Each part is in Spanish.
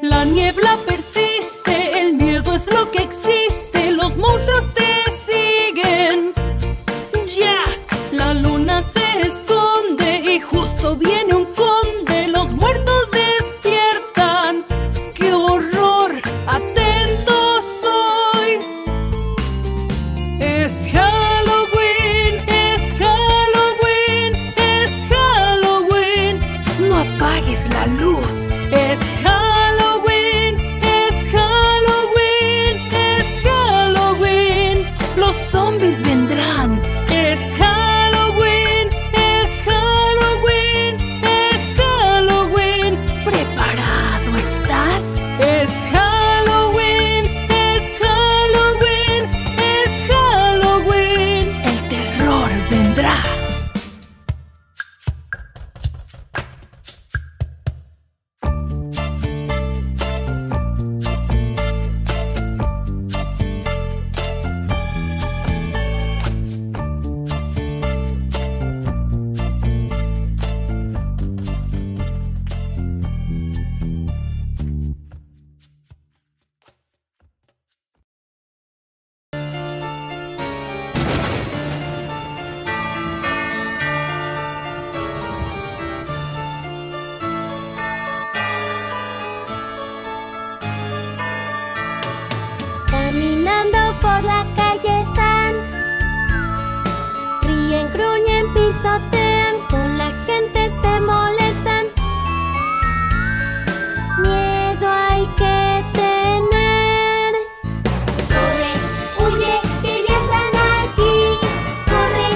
La niebla persiste, el miedo es lo que existe, los monstruos te siguen. Ya, la luna se esconde y justo viene un conde, los muertos despiertan. ¡Qué horror! ¡Atento soy! Es Halloween, es Halloween, es Halloween. No apagues la luz, es Halloween. Por la calle están, ríen, gruñen, pisotean, con la gente se molestan. Miedo hay que tener. Corre, huye, que ya están aquí. Corre,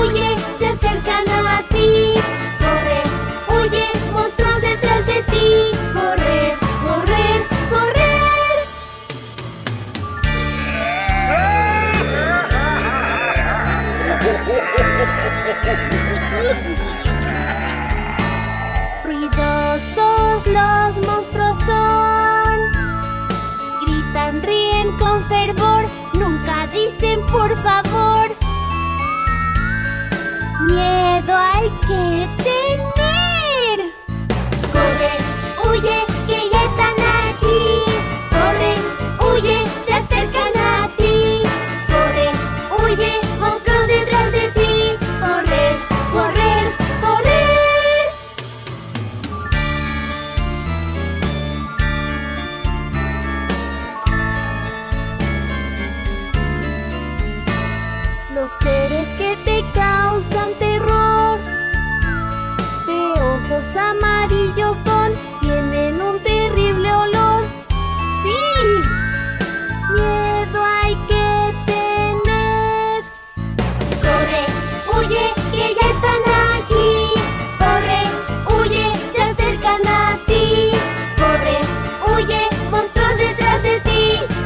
huye, se acercan a ti. Corre, huye, monstruos detrás de ti. Corre, corre, corre. Ruidosos los monstruos son, gritan, ríen con fervor, nunca dicen por favor. Miedo hay que tener. Corre, huye, que ya están aquí. Corre, huye, se acercan a ti. Corre, huye, monstruos detrás de ti. Correr, correr, correr. Los seres que te causan terror, de ojos amarillos son, tienen un terrible olor. ¡Sí! Miedo hay que tener. Corre, huye, que ya están aquí. Corre, huye, se acercan a ti. Corre, huye, monstruos detrás de ti.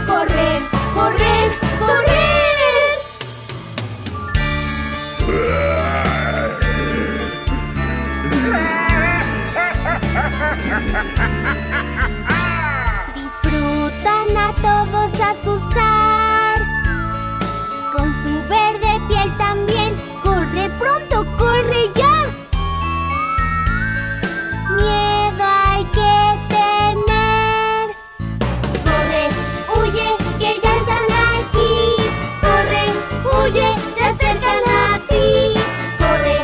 Correr, correr, correr. Disfrutan a todos asustar, con su verde piel también. Corre pronto, corre ya. Miedo hay que tener. Corre, huye, que ya están aquí. Corre, huye, se acercan a ti. Corre,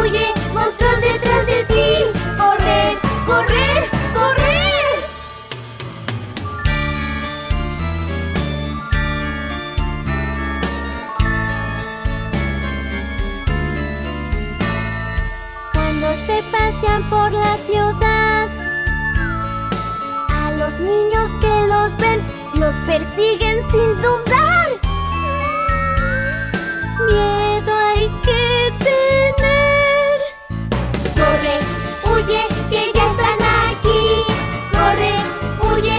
huye, monstruos detrás de ti. Correr, correr, correr. Se pasean por la ciudad, a los niños que los ven, los persiguen sin dudar. Miedo hay que tener. Corre, huye, que ya están aquí. Corre, huye,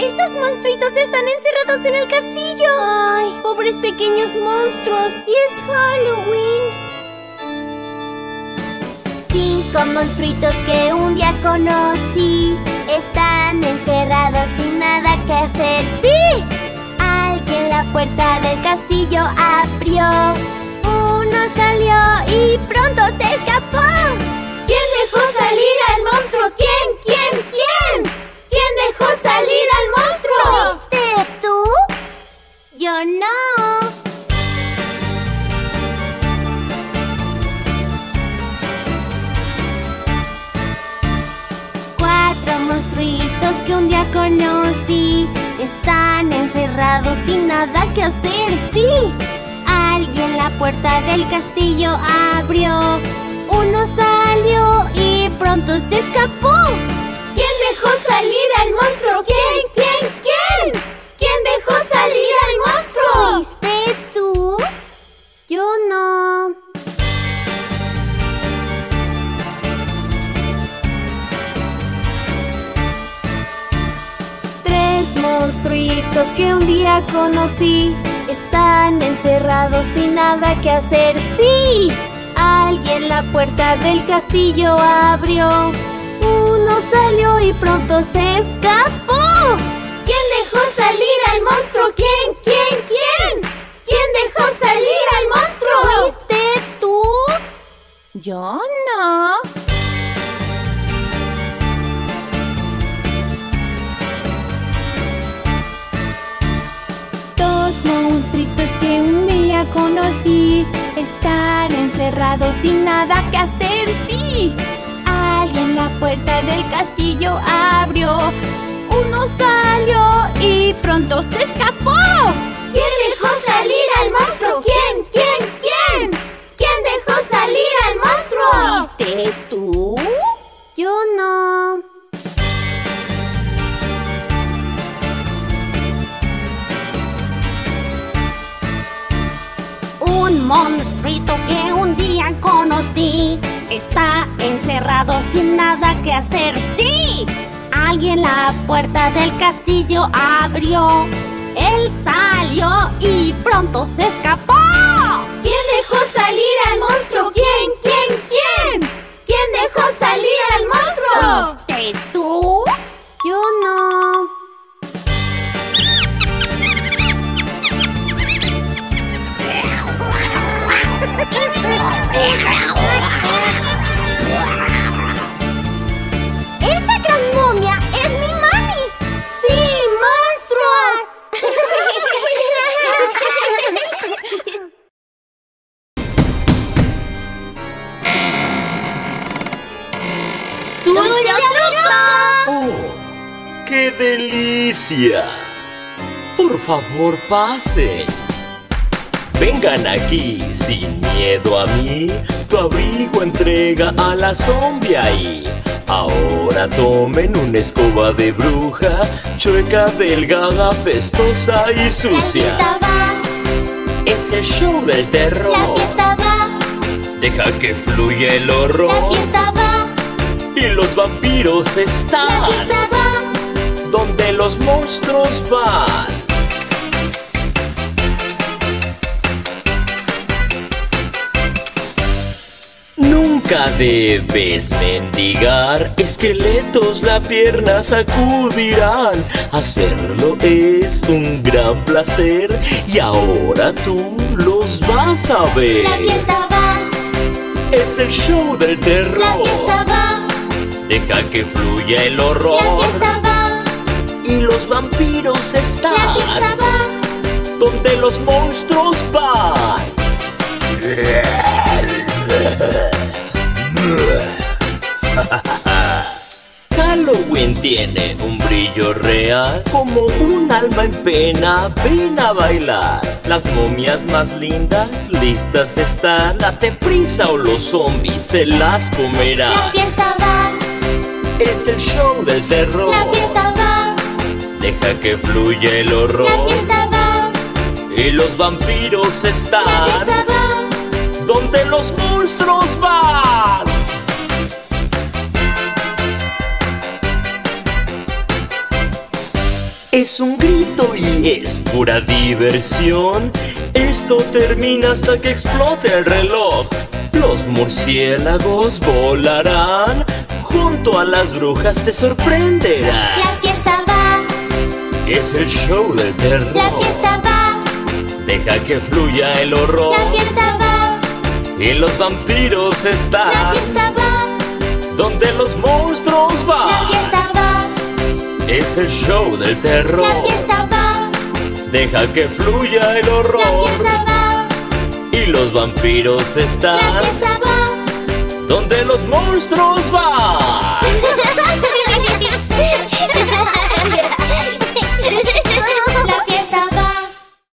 ¡Esos monstruitos están encerrados en el castillo! ¡Ay, pobres pequeños monstruos! ¡Y es Halloween! 5 monstruitos que un día conocí están encerrados sin nada que hacer. ¡Sí! Alguien la puerta del castillo abrió. Uno salió y pronto se escapó. ¿Quién dejó salir al monstruo? ¿Quién? ¿Quién dejó salir al monstruo? ¿Fuiste tú? Yo no. Cuatro monstruitos que un día conocí están encerrados sin nada que hacer, sí. Alguien la puerta del castillo abrió. Uno salió y pronto se escapó. ¿Quién dejó salir al monstruo? ¿Quién? ¿Quién dejó salir al monstruo? ¿Fuiste tú? Yo no. 3 monstruitos que un día conocí están encerrados sin nada que hacer, sí. Alguien la puerta del castillo abrió. Uno salió y pronto se escapó. ¿Quién dejó salir al monstruo? ¿Quién? ¿Quién dejó salir al monstruo? ¿Fuiste tú? Yo no. 2 monstruitos que un día conocí están encerrados sin nada que hacer, sí. Alguien la puerta del castillo abrió. Uno salió y pronto se escapó. ¿Quién dejó salir al monstruo? ¿Quién? ¿Quién dejó salir al monstruo? ¿Fuiste tú? Yo no. 1 monstruito que un día conocí está encerrado sin nada que hacer, sí. Alguien la puerta del castillo abrió. Él salió y pronto se escapó. ¿Quién dejó salir al monstruo? ¿Quién? ¿Quién dejó salir al monstruo? ¿Fuiste tú? Yo no. ¡Qué delicia! Por favor, pasen. Vengan aquí, sin miedo a mí. Tu abrigo entrega a la zombie ahí. Ahora tomen una escoba de bruja, chueca, delgada, pestosa y sucia. La fiesta va. Es el show del terror. La fiesta va. Deja que fluya el horror. La fiesta va. Y los vampiros están. La fiesta va. Donde los monstruos van. Nunca debes mendigar, esqueletos la pierna sacudirán. Hacerlo es un gran placer y ahora tú los vas a ver. La fiesta va. Es el show del terror. La fiesta va. Deja que fluya el horror. La fiesta va. Y los vampiros están. La fiesta va. Donde los monstruos van. Halloween tiene un brillo real, como un alma en pena, ven a bailar. Las momias más lindas, listas están. Date prisa o los zombies se las comerán. La fiesta va. Es el show del terror. La fiesta va. Deja que fluya el horror. La fiesta va. Y los vampiros están. La fiesta va. Donde los monstruos van. es un grito y es pura diversión. Esto termina hasta que explote el reloj. Los murciélagos volarán, junto a las brujas te sorprenderán. La fiesta va, es el show del terror. La fiesta va, deja que fluya el horror. La fiesta va, y los vampiros están. La fiesta va, donde los monstruos van. La fiesta va, es el show del terror. La fiesta va, deja que fluya el horror. La fiesta va, y los vampiros están. La fiesta va, donde los monstruos van.